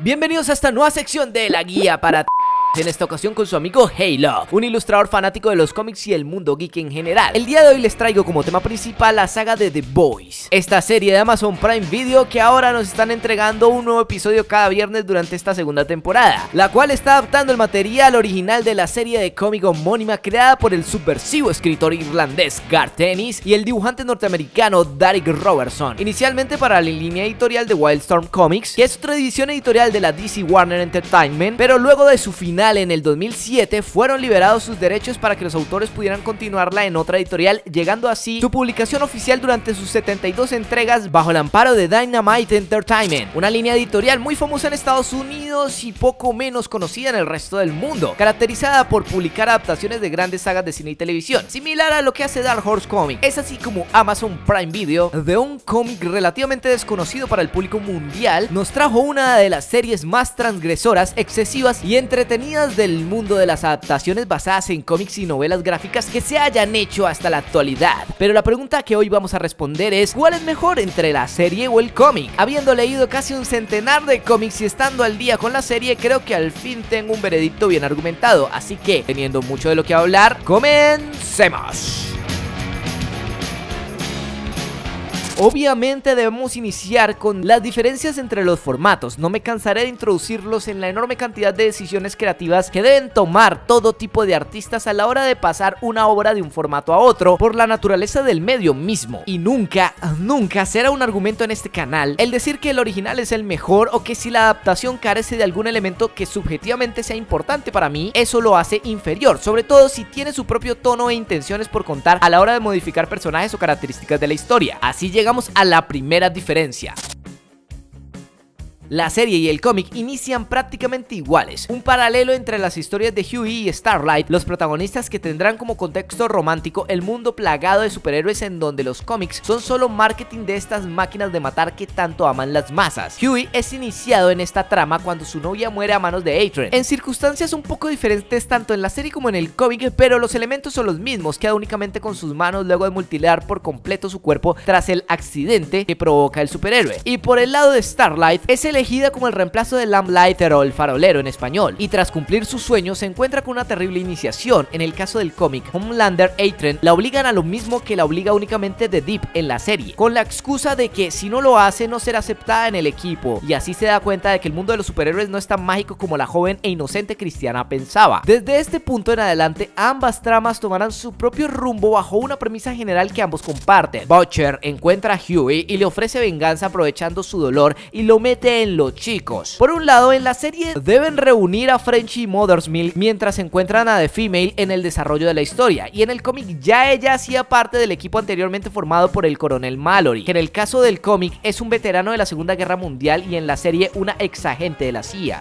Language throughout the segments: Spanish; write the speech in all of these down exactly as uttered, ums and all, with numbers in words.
Bienvenidos a esta nueva sección de La Guía para... en esta ocasión con su amigo Halo, un ilustrador fanático de los cómics y el mundo geek en general. El día de hoy les traigo como tema principal la saga de The Boys, esta serie de Amazon Prime Video que ahora nos están entregando un nuevo episodio cada viernes durante esta segunda temporada, la cual está adaptando el material original de la serie de cómic homónima creada por el subversivo escritor irlandés Garth Ennis y el dibujante norteamericano Derek Robertson, inicialmente para la línea editorial de Wildstorm Comics, que es otra edición editorial de la D C Warner Entertainment, pero luego de su final en el dos mil siete fueron liberados sus derechos para que los autores pudieran continuarla en otra editorial, llegando así su publicación oficial durante sus setenta y dos entregas bajo el amparo de Dynamite Entertainment, una línea editorial muy famosa en Estados Unidos y poco menos conocida en el resto del mundo, caracterizada por publicar adaptaciones de grandes sagas de cine y televisión, similar a lo que hace Dark Horse Comics. Es así como Amazon Prime Video, de un cómic relativamente desconocido para el público mundial, nos trajo una de las series más transgresoras, excesivas y entretenidas del mundo de las adaptaciones basadas en cómics y novelas gráficas que se hayan hecho hasta la actualidad. Pero la pregunta que hoy vamos a responder es: ¿cuál es mejor, entre la serie o el cómic? Habiendo leído casi un centenar de cómics y estando al día con la serie, creo que al fin tengo un veredicto bien argumentado. Así que, teniendo mucho de lo que hablar, ¡comencemos! Obviamente debemos iniciar con las diferencias entre los formatos. No me cansaré de introducirlos en la enorme cantidad de decisiones creativas que deben tomar todo tipo de artistas a la hora de pasar una obra de un formato a otro por la naturaleza del medio mismo. Y nunca, nunca será un argumento en este canal el decir que el original es el mejor o que si la adaptación carece de algún elemento que subjetivamente sea importante para mí, eso lo hace inferior, sobre todo si tiene su propio tono e intenciones por contar a la hora de modificar personajes o características de la historia. Así llega Llegamos a la primera diferencia. La serie y el cómic inician prácticamente iguales, un paralelo entre las historias de Hughie y Starlight, los protagonistas que tendrán como contexto romántico el mundo plagado de superhéroes en donde los cómics son solo marketing de estas máquinas de matar que tanto aman las masas. Hughie es iniciado en esta trama cuando su novia muere a manos de A-Train, en circunstancias un poco diferentes tanto en la serie como en el cómic, pero los elementos son los mismos, queda únicamente con sus manos luego de mutilar por completo su cuerpo tras el accidente que provoca el superhéroe. Y por el lado de Starlight, es el elegida como el reemplazo de Lamb Lighter o el farolero en español, y tras cumplir su sueño se encuentra con una terrible iniciación. En el caso del cómic, Homelander y A-Train la obligan a lo mismo que la obliga únicamente The Deep en la serie, con la excusa de que si no lo hace no será aceptada en el equipo, y así se da cuenta de que el mundo de los superhéroes no es tan mágico como la joven e inocente cristiana pensaba. Desde este punto en adelante, ambas tramas tomarán su propio rumbo bajo una premisa general que ambos comparten. Butcher encuentra a Hughie y le ofrece venganza aprovechando su dolor y lo mete en los chicos. Por un lado, en la serie deben reunir a Frenchie y Mother's Milk mientras encuentran a The Female en el desarrollo de la historia, y en el cómic ya ella hacía parte del equipo anteriormente formado por el coronel Mallory, que en el caso del cómic es un veterano de la Segunda Guerra Mundial y en la serie una ex agente de la C I A.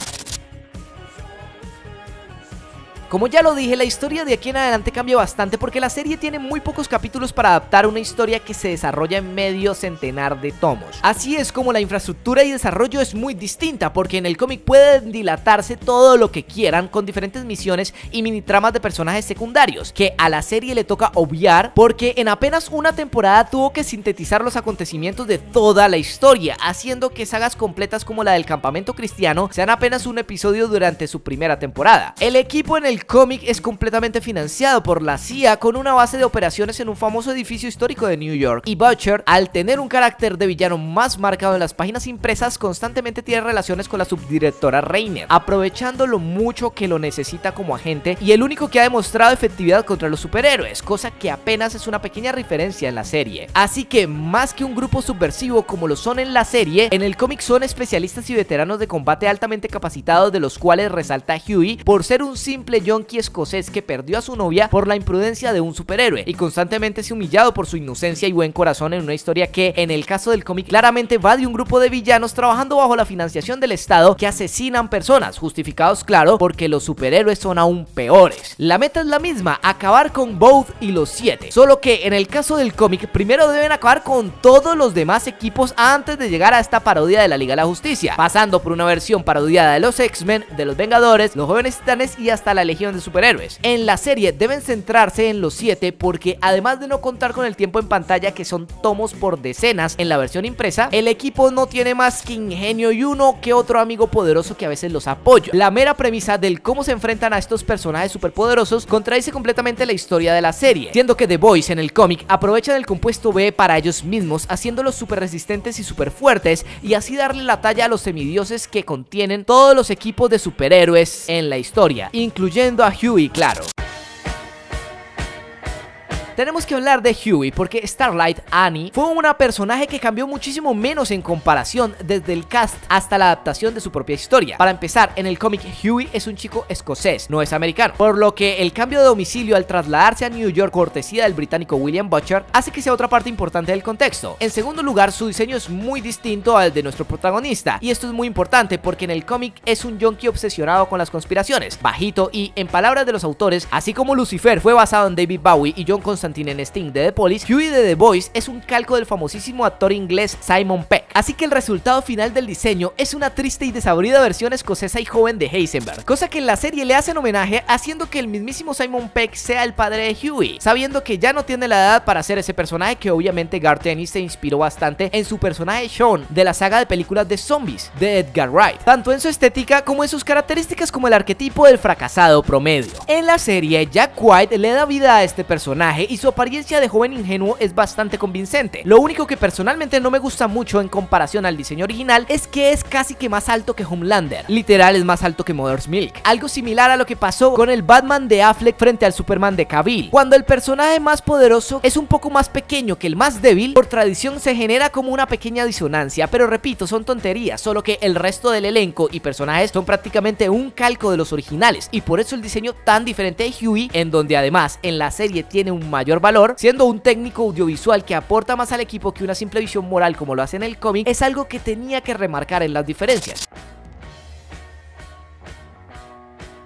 Como ya lo dije, la historia de aquí en adelante cambia bastante porque la serie tiene muy pocos capítulos para adaptar una historia que se desarrolla en medio centenar de tomos. Así es como la infraestructura y desarrollo es muy distinta, porque en el cómic pueden dilatarse todo lo que quieran con diferentes misiones y mini tramas de personajes secundarios, que a la serie le toca obviar porque en apenas una temporada tuvo que sintetizar los acontecimientos de toda la historia, haciendo que sagas completas como la del campamento cristiano sean apenas un episodio durante su primera temporada. El equipo en el El cómic es completamente financiado por la C I A con una base de operaciones en un famoso edificio histórico de New York, y Butcher, al tener un carácter de villano más marcado en las páginas impresas, constantemente tiene relaciones con la subdirectora Reiner, aprovechando lo mucho que lo necesita como agente y el único que ha demostrado efectividad contra los superhéroes, cosa que apenas es una pequeña referencia en la serie. Así que más que un grupo subversivo como lo son en la serie, en el cómic son especialistas y veteranos de combate altamente capacitados, de los cuales resalta Hughie por ser un simple yonki escocés que perdió a su novia por la imprudencia de un superhéroe y constantemente es humillado por su inocencia y buen corazón, en una historia que en el caso del cómic claramente va de un grupo de villanos trabajando bajo la financiación del estado que asesinan personas, justificados claro porque los superhéroes son aún peores. La meta es la misma, acabar con Both y los siete, solo que en el caso del cómic primero deben acabar con todos los demás equipos antes de llegar a esta parodia de la Liga de la Justicia, pasando por una versión parodiada de los X-Men, de los Vengadores, los Jóvenes Titanes y hasta la Legión legión de superhéroes. En la serie deben centrarse en los siete porque además de no contar con el tiempo en pantalla, que son tomos por decenas en la versión impresa, el equipo no tiene más que ingenio y uno que otro amigo poderoso que a veces los apoya. La mera premisa del cómo se enfrentan a estos personajes superpoderosos contradice completamente la historia de la serie, siendo que The Boys en el cómic aprovechan el compuesto B para ellos mismos, haciéndolos super resistentes y super fuertes y así darle la talla a los semidioses que contienen todos los equipos de superhéroes en la historia, incluyendo a Hughie, claro. Tenemos que hablar de Hughie porque Starlight, Annie, fue una personaje que cambió muchísimo menos en comparación desde el cast hasta la adaptación de su propia historia. Para empezar, en el cómic Hughie es un chico escocés, no es americano, por lo que el cambio de domicilio al trasladarse a New York cortesía del británico William Butcher hace que sea otra parte importante del contexto. En segundo lugar, su diseño es muy distinto al de nuestro protagonista y esto es muy importante porque en el cómic es un yonki obsesionado con las conspiraciones, bajito y, en palabras de los autores, así como Lucifer fue basado en David Bowie y John Constantine en Sting de The Police, Hughie de The Boys es un calco del famosísimo actor inglés Simon Pegg, así que el resultado final del diseño es una triste y desabrida versión escocesa y joven de Heisenberg, cosa que en la serie le hacen homenaje haciendo que el mismísimo Simon Pegg sea el padre de Hughie, sabiendo que ya no tiene la edad para ser ese personaje que obviamente Garth Ennis se inspiró bastante en su personaje Sean de la saga de películas de zombies de Edgar Wright, tanto en su estética como en sus características como el arquetipo del fracasado promedio. En la serie, Jack White le da vida a este personaje y su apariencia de joven ingenuo es bastante convincente. Lo único que personalmente no me gusta mucho en comparación al diseño original es que es casi que más alto que Homelander, literal es más alto que Mother's Milk, algo similar a lo que pasó con el Batman de Affleck frente al Superman de Cavill, cuando el personaje más poderoso es un poco más pequeño que el más débil, por tradición se genera como una pequeña disonancia, pero repito, son tonterías, solo que el resto del elenco y personajes son prácticamente un calco de los originales y por eso el diseño tan diferente de Hughie, en donde además en la serie tiene un mayor valor, siendo un técnico audiovisual que aporta más al equipo que una simple visión moral como lo hace en el cómic, es algo que tenía que remarcar en las diferencias.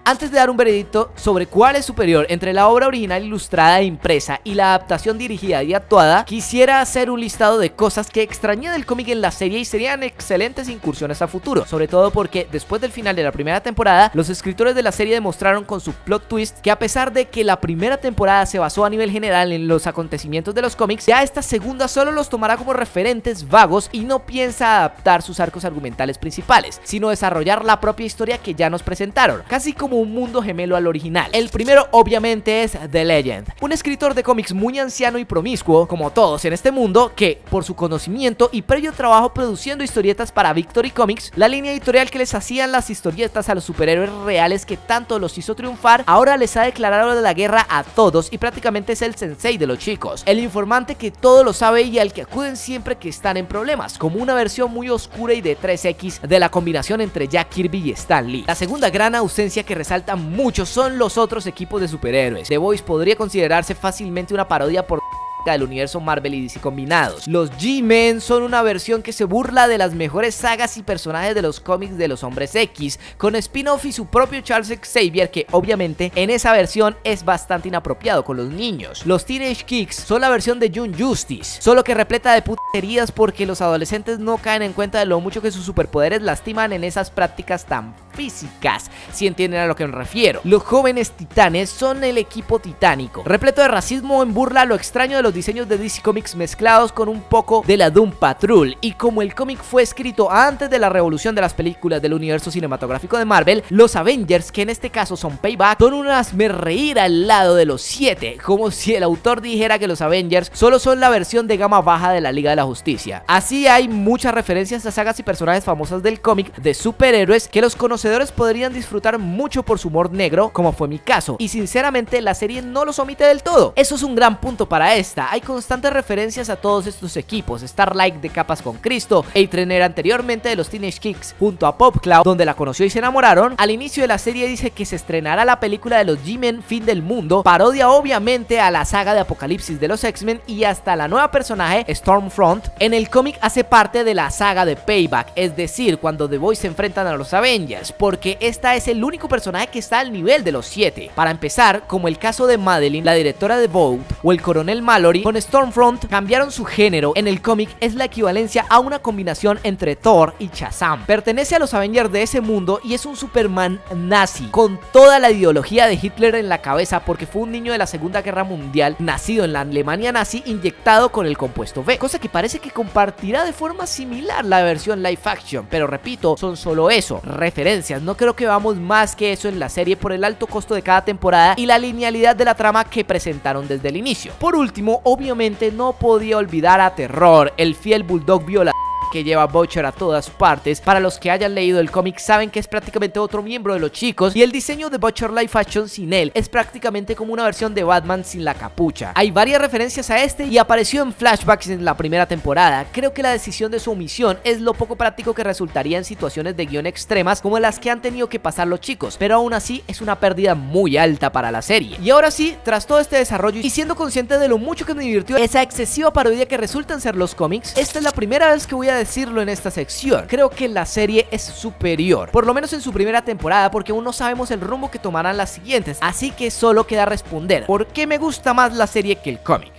Antes de dar un veredicto sobre cuál es superior entre la obra original ilustrada e impresa y la adaptación dirigida y actuada, quisiera hacer un listado de cosas que extrañé del cómic en la serie y serían excelentes incursiones a futuro, sobre todo porque después del final de la primera temporada, los escritores de la serie demostraron con su plot twist que a pesar de que la primera temporada se basó a nivel general en los acontecimientos de los cómics, ya esta segunda solo los tomará como referentes vagos y no piensa adaptar sus arcos argumentales principales, sino desarrollar la propia historia que ya nos presentaron, casi como un mundo gemelo al original. El primero obviamente es The Legend, un escritor de cómics muy anciano y promiscuo como todos en este mundo, que por su conocimiento y previo trabajo produciendo historietas para Victory Comics, la línea editorial que les hacían las historietas a los superhéroes reales que tanto los hizo triunfar, ahora les ha declarado la guerra a todos y prácticamente es el sensei de los chicos, el informante que todo lo sabe y al que acuden siempre que están en problemas, como una versión muy oscura y de tres equis de la combinación entre Jack Kirby y Stan Lee. La segunda gran ausencia que resaltan mucho son los otros equipos de superhéroes. The Boys podría considerarse fácilmente una parodia por del universo Marvel y D C combinados. Los G-Men son una versión que se burla de las mejores sagas y personajes de los cómics de los hombres X, con spin-off y su propio Charles Xavier, que obviamente en esa versión es bastante inapropiado con los niños. Los Teenage Kicks son la versión de Young Justice, solo que repleta de puterías porque los adolescentes no caen en cuenta de lo mucho que sus superpoderes lastiman en esas prácticas tan físicas, si entienden a lo que me refiero. Los Jóvenes Titanes son el equipo titánico, repleto de racismo en burla a lo extraño de los diseños de D C Comics mezclados con un poco de la Doom Patrol, y como el cómic fue escrito antes de la revolución de las películas del universo cinematográfico de Marvel, los Avengers, que en este caso son Payback, son un hazmerreír al lado de los siete, como si el autor dijera que los Avengers solo son la versión de gama baja de la Liga de la Justicia. Así hay muchas referencias a sagas y personajes famosas del cómic de superhéroes que los conocedores podrían disfrutar mucho por su humor negro, como fue mi caso, y sinceramente la serie no los omite del todo. Eso es un gran punto para esta. Hay constantes referencias a todos estos equipos: Starlight de Capas con Cristo, A-Train anteriormente de los Teenage Kicks junto a Pop Cloud, donde la conoció y se enamoraron. Al inicio de la serie dice que se estrenará la película de los G-Men Fin del Mundo, parodia obviamente a la saga de Apocalipsis de los X-Men y hasta la nueva personaje Stormfront. En el cómic hace parte de la saga de Payback, es decir, cuando The Boys se enfrentan a los Avengers, porque esta es el único personaje que está al nivel de los siete. Para empezar, como el caso de Madeline, la directora de Vogue, o el coronel Malo, Glory, con Stormfront cambiaron su género. En el cómic es la equivalencia a una combinación entre Thor y Shazam. Pertenece a los Avengers de ese mundo y es un Superman nazi, con toda la ideología de Hitler en la cabeza, porque fue un niño de la Segunda Guerra Mundial, nacido en la Alemania nazi, inyectado con el compuesto B, cosa que parece que compartirá de forma similar la versión live action, pero repito, son solo eso, referencias. No creo que vamos más que eso en la serie por el alto costo de cada temporada y la linealidad de la trama que presentaron desde el inicio. Por último, obviamente no podía olvidar a Terror, el fiel bulldog violador que lleva Butcher a todas partes. Para los que hayan leído el cómic saben que es prácticamente otro miembro de los chicos, y el diseño de Butcher live action sin él es prácticamente como una versión de Batman sin la capucha. Hay varias referencias a este y apareció en flashbacks en la primera temporada. Creo que la decisión de su omisión es lo poco práctico que resultaría en situaciones de guión extremas como las que han tenido que pasar los chicos, pero aún así es una pérdida muy alta para la serie. Y ahora sí, tras todo este desarrollo y siendo consciente de lo mucho que me divirtió esa excesiva parodia que resultan ser los cómics, esta es la primera vez que voy a decirlo en esta sección. Creo que la serie es superior, por lo menos en su primera temporada, porque aún no sabemos el rumbo que tomarán las siguientes, así que solo queda responder por qué me gusta más la serie que el cómic.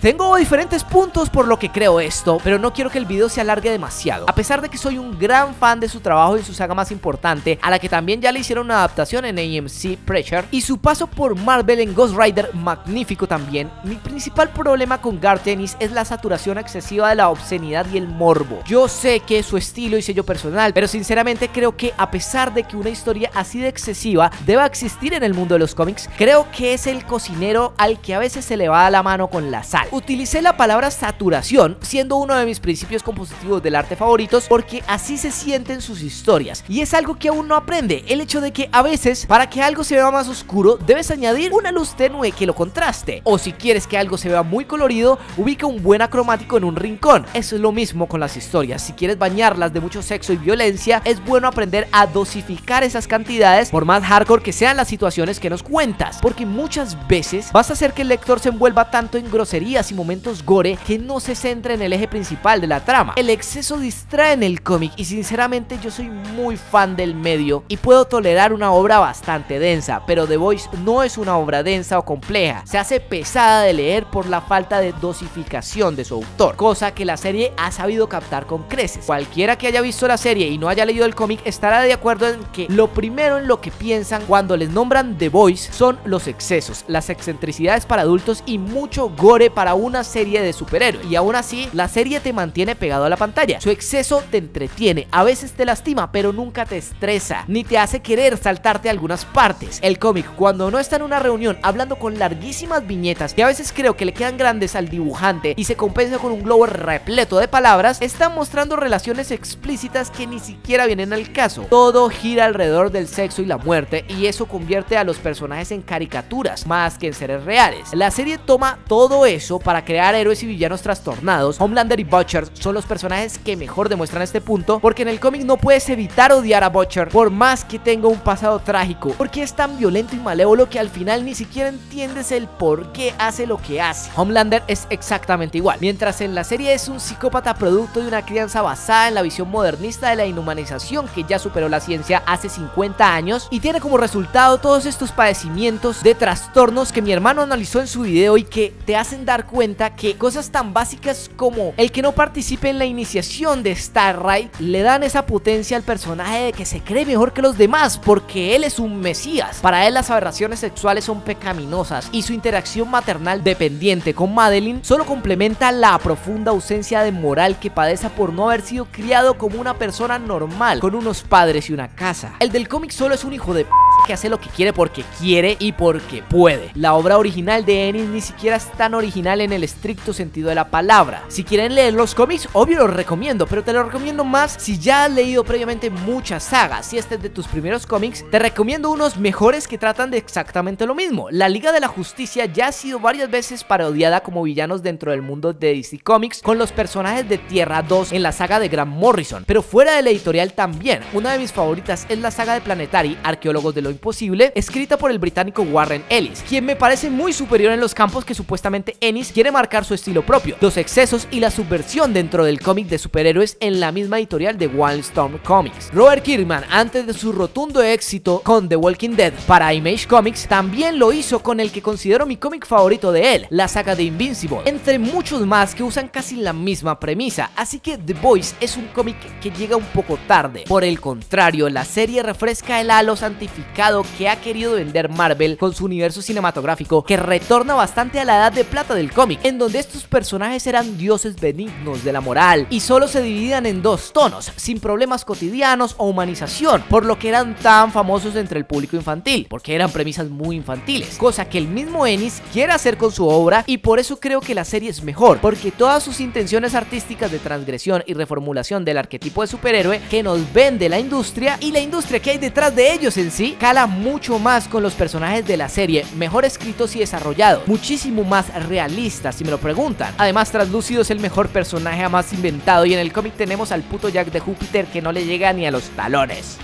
Tengo diferentes puntos por lo que creo esto, pero no quiero que el video se alargue demasiado. A pesar de que soy un gran fan de su trabajo y su saga más importante, a la que también ya le hicieron una adaptación en A M C Pressure, y su paso por Marvel en Ghost Rider magnífico también, mi principal problema con Garth Ennis es la saturación excesiva de la obscenidad y el morbo. Yo sé que es su estilo y sello personal, pero sinceramente creo que a pesar de que una historia así de excesiva deba existir en el mundo de los cómics, creo que es el cocinero al que a veces se le va la mano con la sal. Utilicé la palabra saturación, siendo uno de mis principios compositivos del arte favoritos, porque así se sienten sus historias, y es algo que aún no aprende, el hecho de que a veces, para que algo se vea más oscuro, debes añadir una luz tenue que lo contraste, o si quieres que algo se vea muy colorido, ubica un buen acromático en un rincón. Eso es lo mismo con las historias. Si quieres bañarlas de mucho sexo y violencia, es bueno aprender a dosificar esas cantidades, por más hardcore que sean las situaciones que nos cuentas, porque muchas veces vas a hacer que el lector se envuelva tanto en groserías y momentos gore que no se centra en el eje principal de la trama. El exceso distrae en el cómic y sinceramente yo soy muy fan del medio y puedo tolerar una obra bastante densa, pero The Boys no es una obra densa o compleja, se hace pesada de leer por la falta de dosificación de su autor, cosa que la serie ha sabido captar con creces. Cualquiera que haya visto la serie y no haya leído el cómic estará de acuerdo en que lo primero en lo que piensan cuando les nombran The Boys son los excesos, las excentricidades para adultos y mucho gore para una serie de superhéroes, y aún así la serie te mantiene pegado a la pantalla. Su exceso te entretiene, a veces te lastima, pero nunca te estresa ni te hace querer saltarte algunas partes. El cómic, cuando no está en una reunión hablando con larguísimas viñetas que a veces creo que le quedan grandes al dibujante y se compensa con un globo repleto de palabras, está mostrando relaciones explícitas que ni siquiera vienen al caso. Todo gira alrededor del sexo y la muerte, y eso convierte a los personajes en caricaturas más que en seres reales. La serie toma todo eso para crear héroes y villanos trastornados. Homelander y Butcher son los personajes que mejor demuestran este punto, porque en el cómic no puedes evitar odiar a Butcher por más que tenga un pasado trágico, porque es tan violento y malévolo que al final ni siquiera entiendes el por qué hace lo que hace. Homelander es exactamente igual. Mientras en la serie es un psicópata producto de una crianza basada en la visión modernista de la inhumanización que ya superó la ciencia hace cincuenta años y tiene como resultado todos estos padecimientos de trastornos que mi hermano analizó en su video y que te hacen dar cuenta cuenta que cosas tan básicas como el que no participe en la iniciación de Starlight le dan esa potencia al personaje de que se cree mejor que los demás porque él es un mesías. Para él las aberraciones sexuales son pecaminosas y su interacción maternal dependiente con Madeline solo complementa la profunda ausencia de moral que padece por no haber sido criado como una persona normal con unos padres y una casa. El del cómic solo es un hijo de p que hace lo que quiere porque quiere y porque puede. La obra original de Ennis ni siquiera es tan original en el estricto sentido de la palabra. Si quieren leer los cómics, obvio los recomiendo, pero te los recomiendo más si ya has leído previamente muchas sagas. Si este es de tus primeros cómics, te recomiendo unos mejores que tratan de exactamente lo mismo. La Liga de la Justicia ya ha sido varias veces parodiada como villanos dentro del mundo de D C Comics con los personajes de Tierra dos en la saga de Grant Morrison, pero fuera de la editorial también. Una de mis favoritas es la saga de Planetary, Arqueólogos de los imposible, escrita por el británico Warren Ellis, quien me parece muy superior en los campos que supuestamente Ennis quiere marcar su estilo propio, los excesos y la subversión dentro del cómic de superhéroes en la misma editorial de Wildstorm Comics. Robert Kirkman, antes de su rotundo éxito con The Walking Dead para Image Comics, también lo hizo con el que considero mi cómic favorito de él, la saga de Invincible, entre muchos más que usan casi la misma premisa, así que The Boys es un cómic que llega un poco tarde. Por el contrario, la serie refresca el halo santificado que ha querido vender Marvel con su universo cinematográfico, que retorna bastante a la edad de plata del cómic, en donde estos personajes eran dioses benignos de la moral y solo se dividían en dos tonos, sin problemas cotidianos o humanización, por lo que eran tan famosos entre el público infantil, porque eran premisas muy infantiles, cosa que el mismo Ennis quiere hacer con su obra, y por eso creo que la serie es mejor, porque todas sus intenciones artísticas de transgresión y reformulación del arquetipo de superhéroe que nos vende la industria y la industria que hay detrás de ellos en sí, cala mucho más con los personajes de la serie, mejor escritos y desarrollados, muchísimo más realistas si me lo preguntan. Además, Traslúcido es el mejor personaje jamás inventado, y en el cómic tenemos al puto Jack de Júpiter que no le llega ni a los talones.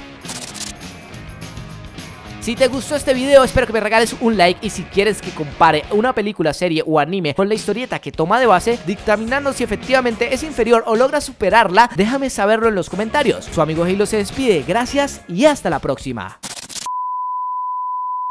Si te gustó este video, espero que me regales un like, y si quieres que compare una película, serie o anime con la historieta que toma de base, dictaminando si efectivamente es inferior o logra superarla, déjame saberlo en los comentarios. Su amigo Halo se despide, gracias y hasta la próxima.